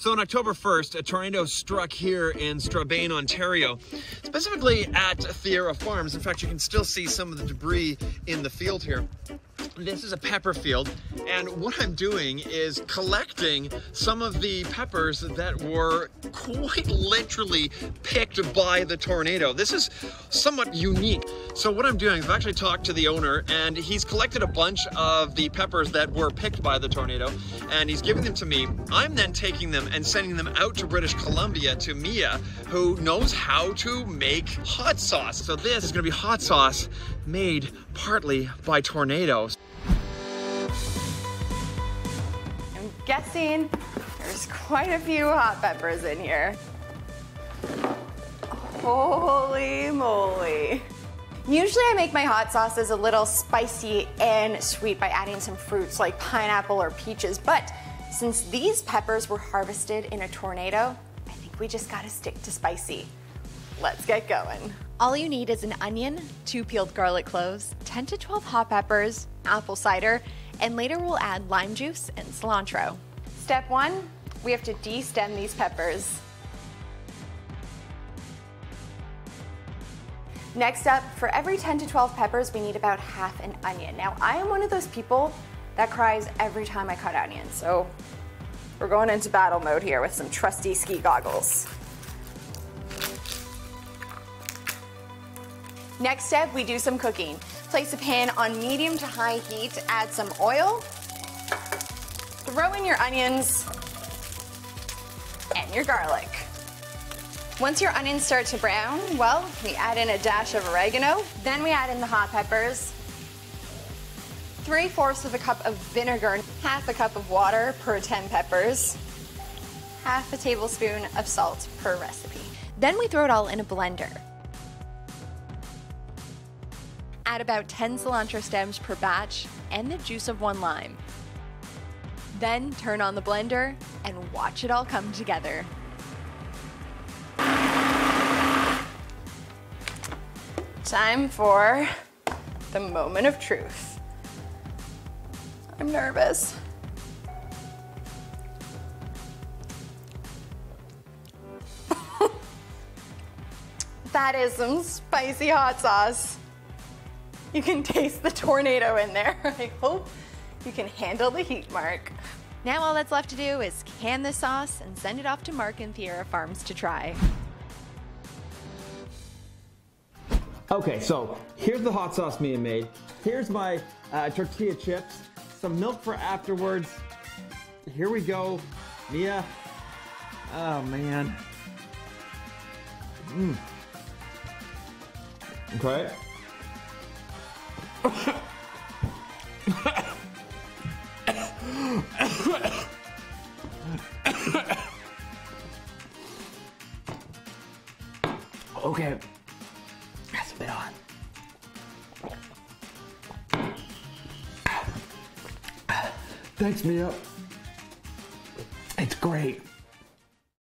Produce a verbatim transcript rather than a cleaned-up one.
So on October first, a tornado struck here in Strabane, Ontario, specifically at Fiera Farms. In fact, you can still see some of the debris in the field here. This is a pepper field, and what I'm doing is collecting some of the peppers that were quite literally picked by the tornado. This is somewhat unique. So what I'm doing is I've actually talked to the owner, and he's collected a bunch of the peppers that were picked by the tornado, and he's giving them to me. I'm then taking them and sending them out to British Columbia to Mia, who knows how to make hot sauce. So this is gonna be hot sauce made partly by tornadoes. I'm guessing there's quite a few hot peppers in here. Holy moly. Usually I make my hot sauces a little spicy and sweet by adding some fruits like pineapple or peaches, but since these peppers were harvested in a tornado, I think we just gotta stick to spicy. Let's get going. All you need is an onion, two peeled garlic cloves, ten to twelve hot peppers, apple cider, and later we'll add lime juice and cilantro. Step one, we have to de-stem these peppers. Next up, for every ten to twelve peppers, we need about half an onion. Now, I am one of those people that cries every time I cut onions, so we're going into battle mode here with some trusty ski goggles. Next step, we do some cooking. Place a pan on medium to high heat, add some oil, throw in your onions and your garlic. Once your onions start to brown, well, we add in a dash of oregano, then we add in the hot peppers, three-fourths of a cup of vinegar, half a cup of water per ten peppers, half a tablespoon of salt per recipe. Then we throw it all in a blender. Add about ten cilantro stems per batch and the juice of one lime. Then turn on the blender and watch it all come together. Time for the moment of truth. I'm nervous. That is some spicy hot sauce. You can taste the tornado in there. I hope you can handle the heat, Mark. Now all that's left to do is can the sauce and send it off to Mark and Fiera Farms to try. Okay, so here's the hot sauce Mia made. Here's my uh, tortilla chips, some milk for afterwards. Here we go, Mia. Oh man. Mm. Okay. Okay. That's a bit odd. Thanks, Mia. It's great.